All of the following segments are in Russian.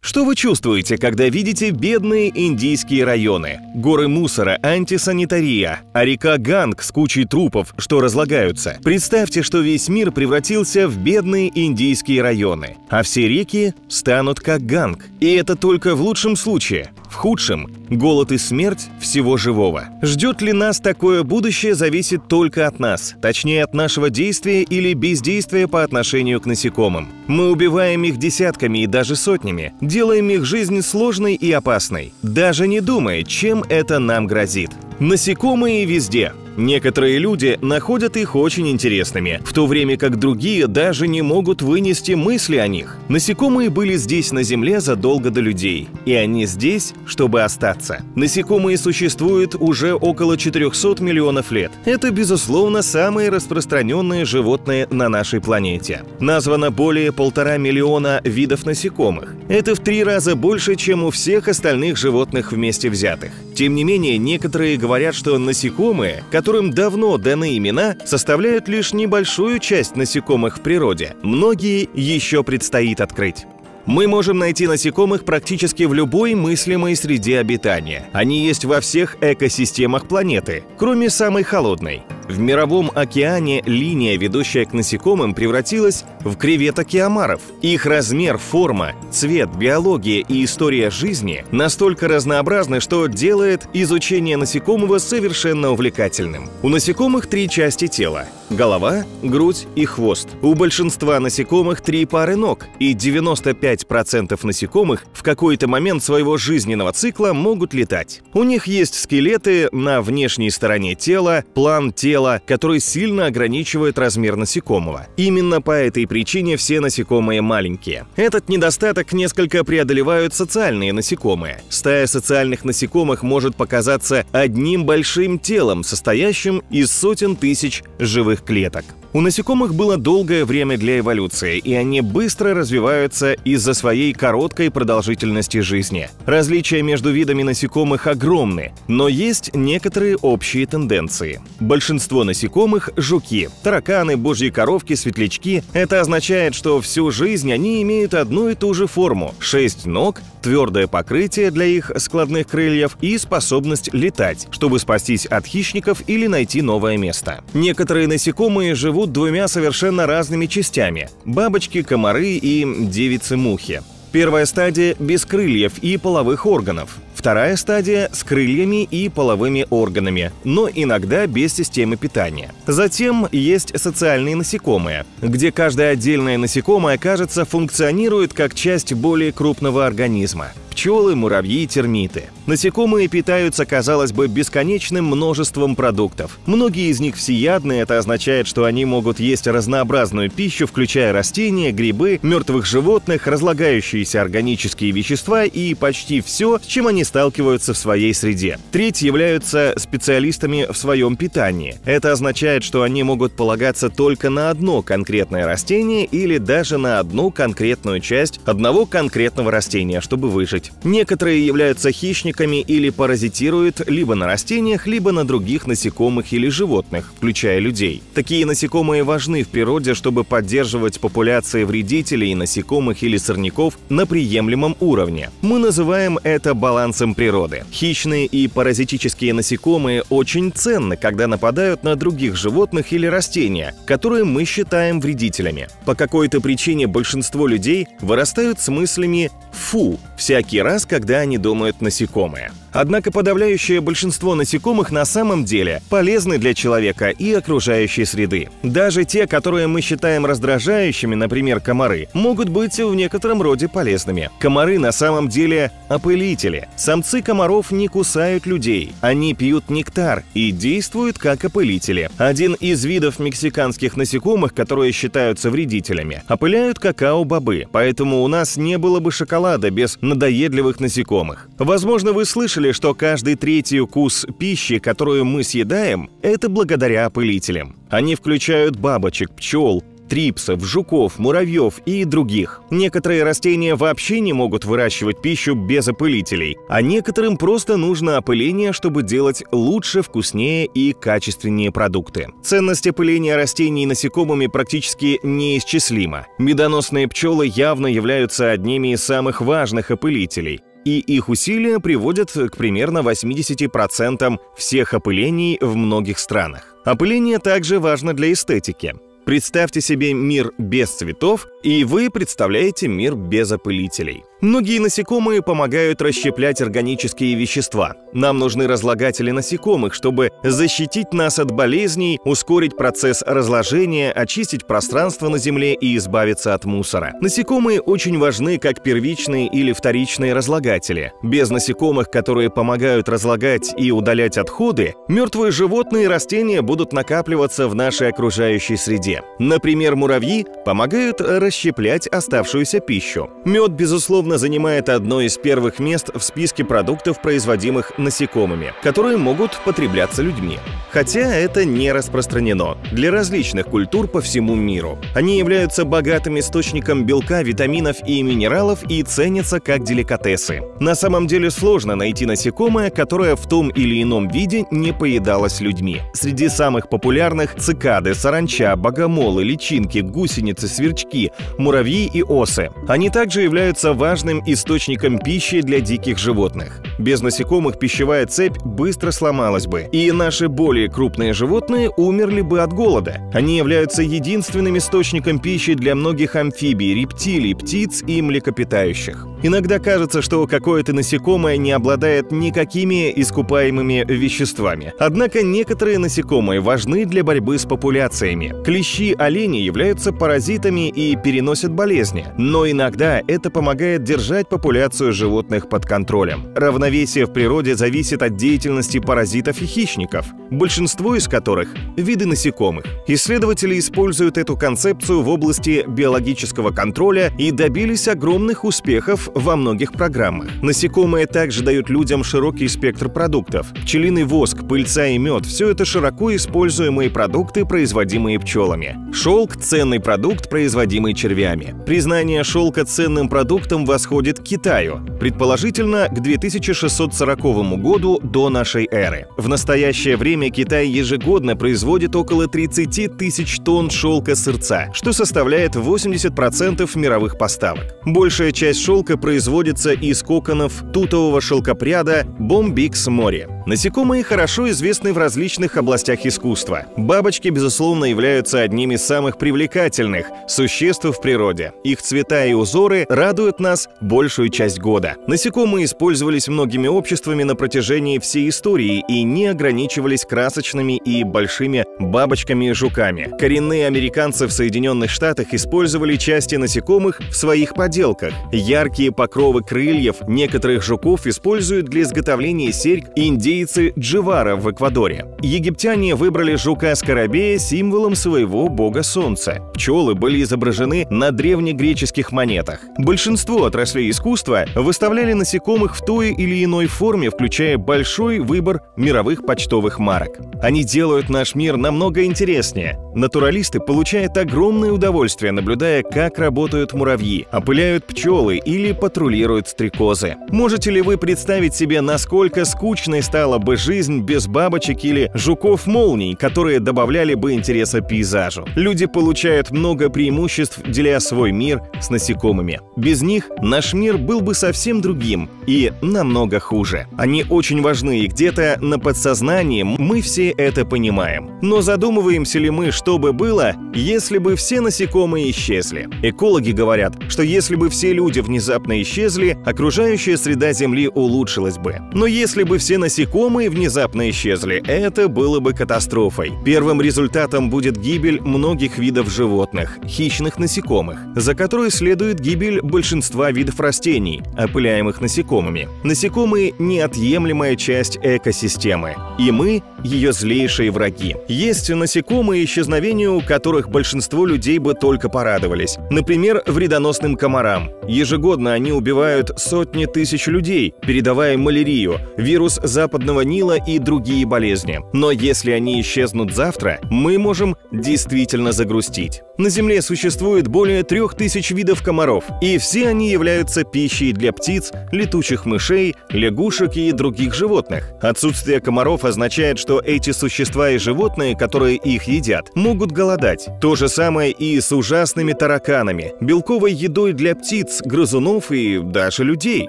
Что вы чувствуете, когда видите бедные индийские районы? Горы мусора, антисанитария, а река Ганг с кучей трупов, что разлагаются. Представьте, что весь мир превратился в бедные индийские районы, а все реки станут как Ганг. И это только в лучшем случае. В худшем – голод и смерть всего живого. Ждет ли нас такое будущее, зависит только от нас, точнее от нашего действия или бездействия по отношению к насекомым. Мы убиваем их десятками и даже сотнями, делаем их жизнь сложной и опасной, даже не думая, чем это нам грозит. Насекомые везде. Некоторые люди находят их очень интересными, в то время как другие даже не могут вынести мысли о них. Насекомые были здесь на Земле задолго до людей, и они здесь, чтобы остаться. Насекомые существуют уже около 400 миллионов лет. Это, безусловно, самые распространенные животные на нашей планете. Названо более 1,5 миллиона видов насекомых. Это в 3 раза больше, чем у всех остальных животных вместе взятых. Тем не менее, некоторые говорят, что насекомые, которым давно даны имена, составляют лишь небольшую часть насекомых в природе. Многие еще предстоит открыть. Мы можем найти насекомых практически в любой мыслимой среде обитания. Они есть во всех экосистемах планеты, кроме самой холодной. В мировом океане линия, ведущая к насекомым, превратилась в креветок и омаров. Их размер, форма, цвет, биология и история жизни настолько разнообразны, что делает изучение насекомого совершенно увлекательным. У насекомых 3 части тела – голова, грудь и хвост. У большинства насекомых 3 пары ног, и 95% насекомых в какой-то момент своего жизненного цикла могут летать. У них есть скелеты на внешней стороне тела, план тела, который сильно ограничивает размер насекомого. Именно по этой причине все насекомые маленькие. Этот недостаток несколько преодолевают социальные насекомые. Стая социальных насекомых может показаться одним большим телом, состоящим из сотен тысяч живых клеток. У насекомых было долгое время для эволюции, и они быстро развиваются из-за своей короткой продолжительности жизни. Различия между видами насекомых огромны, но есть некоторые общие тенденции. Большинство насекомых – жуки, тараканы, божьи коровки, светлячки. Это означает, что всю жизнь они имеют одну и ту же форму – 6 ног, твердое покрытие для их складных крыльев и способность летать, чтобы спастись от хищников или найти новое место. Некоторые насекомые живут 2 совершенно разными частями – бабочки, комары и девицы-мухи. Первая стадия – без крыльев и половых органов. Вторая стадия – с крыльями и половыми органами, но иногда без системы питания. Затем есть социальные насекомые, где каждое отдельное насекомое, кажется, функционирует как часть более крупного организма. Пчелы, муравьи, термиты. Насекомые питаются, казалось бы, бесконечным множеством продуктов. Многие из них всеядны, это означает, что они могут есть разнообразную пищу, включая растения, грибы, мертвых животных, разлагающиеся органические вещества и почти все, с чем они сталкиваются в своей среде. Треть являются специалистами в своем питании. Это означает, что они могут полагаться только на одно конкретное растение или даже на одну конкретную часть одного конкретного растения, чтобы выжить. Некоторые являются хищниками или паразитируют либо на растениях, либо на других насекомых или животных, включая людей. Такие насекомые важны в природе, чтобы поддерживать популяции вредителей, насекомых или сорняков на приемлемом уровне. Мы называем это балансом природы. Хищные и паразитические насекомые очень ценны, когда нападают на других животных или растения, которые мы считаем вредителями. По какой-то причине большинство людей вырастают с мыслями «фу» всякий раз, когда они думают насекомые. Однако подавляющее большинство насекомых на самом деле полезны для человека и окружающей среды. Даже те, которые мы считаем раздражающими, например, комары, могут быть в некотором роде полезными. Комары на самом деле опылители. Самцы комаров не кусают людей, они пьют нектар и действуют как опылители. Один из видов мексиканских насекомых, которые считаются вредителями, опыляют какао-бобы, поэтому у нас не было бы шоколада без надоедливых насекомых. Возможно, вы слышали, что каждый 3-й укус пищи, которую мы съедаем, это благодаря опылителям. Они включают бабочек, пчел, трипсов, жуков, муравьев и других. Некоторые растения вообще не могут выращивать пищу без опылителей, а некоторым просто нужно опыление, чтобы делать лучше, вкуснее и качественнее продукты. Ценность опыления растений насекомыми практически неисчислима. Медоносные пчелы явно являются одними из самых важных опылителей, и их усилия приводят к примерно 80% всех опылений в многих странах. Опыление также важно для эстетики. Представьте себе мир без цветов, и вы представляете мир без опылителей. Многие насекомые помогают расщеплять органические вещества. Нам нужны разлагатели насекомых, чтобы защитить нас от болезней, ускорить процесс разложения, очистить пространство на Земле и избавиться от мусора. Насекомые очень важны как первичные или вторичные разлагатели. Без насекомых, которые помогают разлагать и удалять отходы, мертвые животные и растения будут накапливаться в нашей окружающей среде. Например, муравьи помогают расщеплять оставшуюся пищу. Мед, безусловно, занимает одно из первых мест в списке продуктов, производимых насекомыми, которые могут потребляться людьми. Хотя это не распространено для различных культур по всему миру. Они являются богатым источником белка, витаминов и минералов и ценятся как деликатесы. На самом деле сложно найти насекомое, которое в том или ином виде не поедалось людьми. Среди самых популярных – цикады, саранча, богомолы, личинки, гусеницы, сверчки, муравьи и осы. Они также являются важным источником пищи для диких животных. Без насекомых пищевая цепь быстро сломалась бы, и наши более крупные животные умерли бы от голода. Они являются единственным источником пищи для многих амфибий, рептилий, птиц и млекопитающих. Иногда кажется, что какое-то насекомое не обладает никакими искупаемыми веществами. Однако некоторые насекомые важны для борьбы с популяциями. Клещи, олени являются паразитами и переносят болезни, но иногда это помогает держать популяцию животных под контролем. Равновесие в природе зависит от деятельности паразитов и хищников, большинство из которых – виды насекомых. Исследователи используют эту концепцию в области биологического контроля и добились огромных успехов во многих программах. Насекомые также дают людям широкий спектр продуктов. Пчелиный воск, пыльца и мед – все это широко используемые продукты, производимые пчелами. Шелк – ценный продукт, производимый червями. Признание шелка ценным продуктом восходит к Китаю, предположительно к 2640 году до нашей эры. В настоящее время Китай ежегодно производит около 30 тысяч тонн шелка сырца, что составляет 80% мировых поставок. Большая часть шелка производится из коконов тутового шелкопряда бомбикс-мори. Насекомые хорошо известны в различных областях искусства. Бабочки, безусловно, являются одними из самых привлекательных существ в природе. Их цвета и узоры радуют нас большую часть года. Насекомые использовались многими обществами на протяжении всей истории и не ограничивались красочными и большими бабочками и жуками. Коренные американцы в Соединенных Штатах использовали части насекомых в своих поделках. Яркие покровы крыльев некоторых жуков используют для изготовления серьг индейцы Дживара в Эквадоре. Египтяне выбрали жука-скарабея символом своего бога солнца. Пчелы были изображены на древнегреческих монетах. Большинство отраслей искусства выставляли насекомых в той или иной форме, включая большой выбор мировых почтовых марок. Они делают наш мир намного интереснее. Натуралисты получают огромное удовольствие, наблюдая, как работают муравьи, опыляют пчелы или патрулируют стрекозы. Можете ли вы представить себе, насколько скучной стала бы жизнь без бабочек или жуков-молний, которые добавляли бы интереса пейзажу? Люди получают много преимуществ, деля свой мир с насекомыми. Без них наш мир был бы совсем другим и намного хуже. Они очень важны, и где-то на подсознании мы все это понимаем. Но задумываемся ли мы, что бы было, если бы все насекомые исчезли? Экологи говорят, что если бы все люди внезапно исчезли, окружающая среда Земли улучшилась бы. Но если бы все насекомые внезапно исчезли, это было бы катастрофой. Первым результатом будет гибель многих видов животных, хищных насекомых, за которой следует гибель большинства видов растений, опыляемых насекомыми. Насекомые – неотъемлемая часть экосистемы, и мы – ее злейшие враги. Есть насекомые, исчезновению которых большинство людей бы только порадовались. Например, вредоносным комарам. Ежегодно они убивают сотни тысяч людей, передавая малярию, вирус западного Западного Нила и другие болезни. Но если они исчезнут завтра, мы можем действительно загрустить. На Земле существует более 3000 видов комаров, и все они являются пищей для птиц, летучих мышей, лягушек и других животных. Отсутствие комаров означает, что эти существа и животные, которые их едят, могут голодать. То же самое и с ужасными тараканами, белковой едой для птиц, грызунов и даже людей.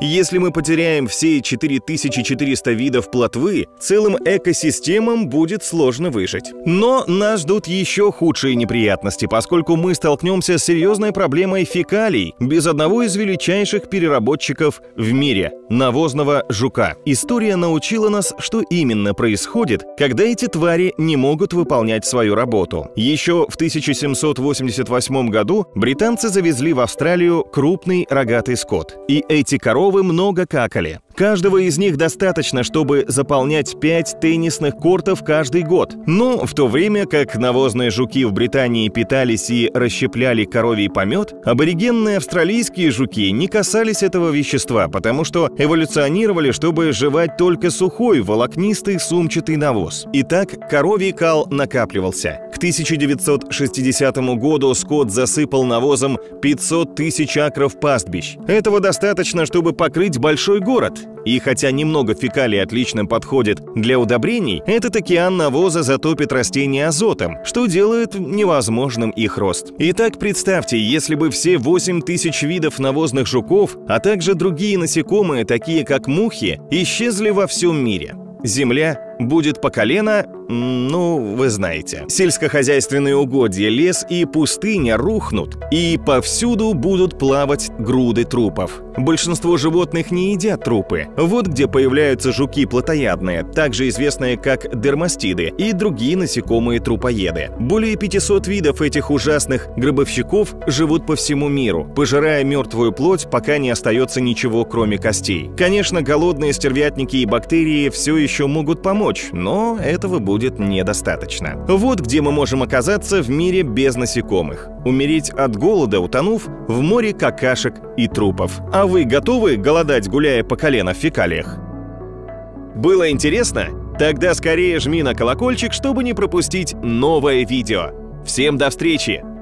Если мы потеряем все 4400 видов плотвы, целым экосистемам будет сложно выжить. Но нас ждут еще худшие неприятности, поскольку мы столкнемся с серьезной проблемой фекалий без одного из величайших переработчиков в мире – навозного жука. История научила нас, что именно происходит, когда эти твари не могут выполнять свою работу. Еще в 1788 году британцы завезли в Австралию крупный рогатый скот, и эти коровы много какали. Каждого из них достаточно, чтобы заполнять 5 теннисных кортов каждый год. Но в то время, как навозные жуки в Британии питались и расщепляли коровий помет, аборигенные австралийские жуки не касались этого вещества, потому что эволюционировали, чтобы жевать только сухой, волокнистый, сумчатый навоз. Итак, коровий кал накапливался. К 1960 году скот засыпал навозом 500 000 акров пастбищ. Этого достаточно, чтобы покрыть большой город. И хотя немного фекалий отлично подходит для удобрений, этот океан навоза затопит растения азотом, что делает невозможным их рост. Итак, представьте, если бы все 8000 видов навозных жуков, а также другие насекомые, такие как мухи, исчезли во всем мире. Земля будет по колено, ну, вы знаете. Сельскохозяйственные угодья, лес и пустыня рухнут, и повсюду будут плавать груды трупов. Большинство животных не едят трупы. Вот где появляются жуки плотоядные, также известные как дермастиды, и другие насекомые-трупоеды. Более 500 видов этих ужасных гробовщиков живут по всему миру, пожирая мертвую плоть, пока не остается ничего, кроме костей. Конечно, голодные стервятники и бактерии все еще могут помочь, но этого будет недостаточно. Вот где мы можем оказаться в мире без насекомых. Умереть от голода, утонув в море какашек и трупов. А вы готовы голодать, гуляя по колено в фекалиях? Было интересно? Тогда скорее жми на колокольчик, чтобы не пропустить новое видео. Всем до встречи!